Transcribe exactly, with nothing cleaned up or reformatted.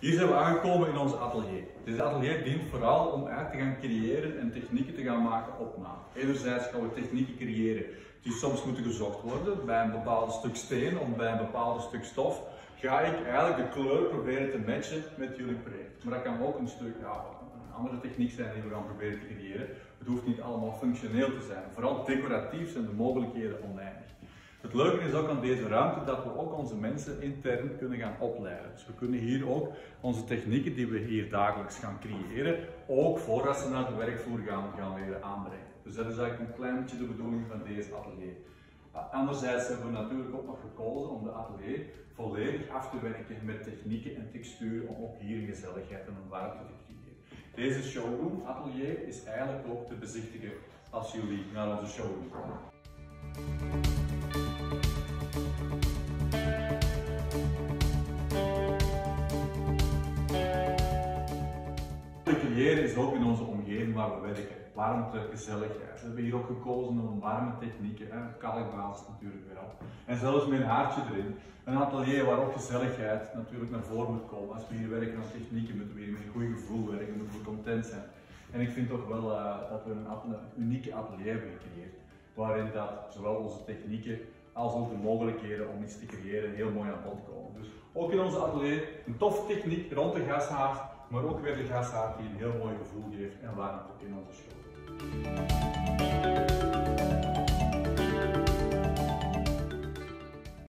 Hier zijn we aangekomen in ons atelier. Dit atelier dient vooral om uit te gaan creëren en technieken te gaan maken op maat. Enerzijds gaan we technieken creëren die soms moeten gezocht worden. Bij een bepaald stuk steen of bij een bepaald stuk stof ga ik eigenlijk de kleur proberen te matchen met jullie project. Maar dat kan ook een stuk, ja, een andere techniek zijn die we gaan proberen te creëren. Het hoeft niet allemaal functioneel te zijn. Vooral decoratief zijn de mogelijkheden oneindig. Het leuke is ook aan deze ruimte dat we ook onze mensen intern kunnen gaan opleiden. Dus we kunnen hier ook onze technieken die we hier dagelijks gaan creëren, ook voordat ze naar de werkvloer gaan, gaan leren aanbrengen. Dus dat is eigenlijk een klein beetje de bedoeling van deze atelier. Anderzijds hebben we natuurlijk ook nog gekozen om de atelier volledig af te werken met technieken en texturen om ook hier gezelligheid en een warmte te creëren. Deze showroom atelier is eigenlijk ook te bezichtigen als jullie naar onze showroom komen. Creëren is ook in onze omgeving waar we werken. Warmte, gezelligheid. We hebben hier ook gekozen om warme technieken, kalkbasis natuurlijk wel. En zelfs met een haartje erin. Een atelier waar ook gezelligheid natuurlijk naar voren moet komen. Als we hier werken aan technieken, moeten we hier met een goed gevoel werken, moeten we content zijn. En ik vind toch wel uh, dat we een, een unieke atelier hebben gecreëerd. Waarin dat zowel onze technieken als ook de mogelijkheden om iets te creëren heel mooi aan bod komen. Dus ook in onze atelier een toffe techniek rond de gashaard. Maar ook weer de gashaard die een heel mooi gevoel geeft en warmte in onze show.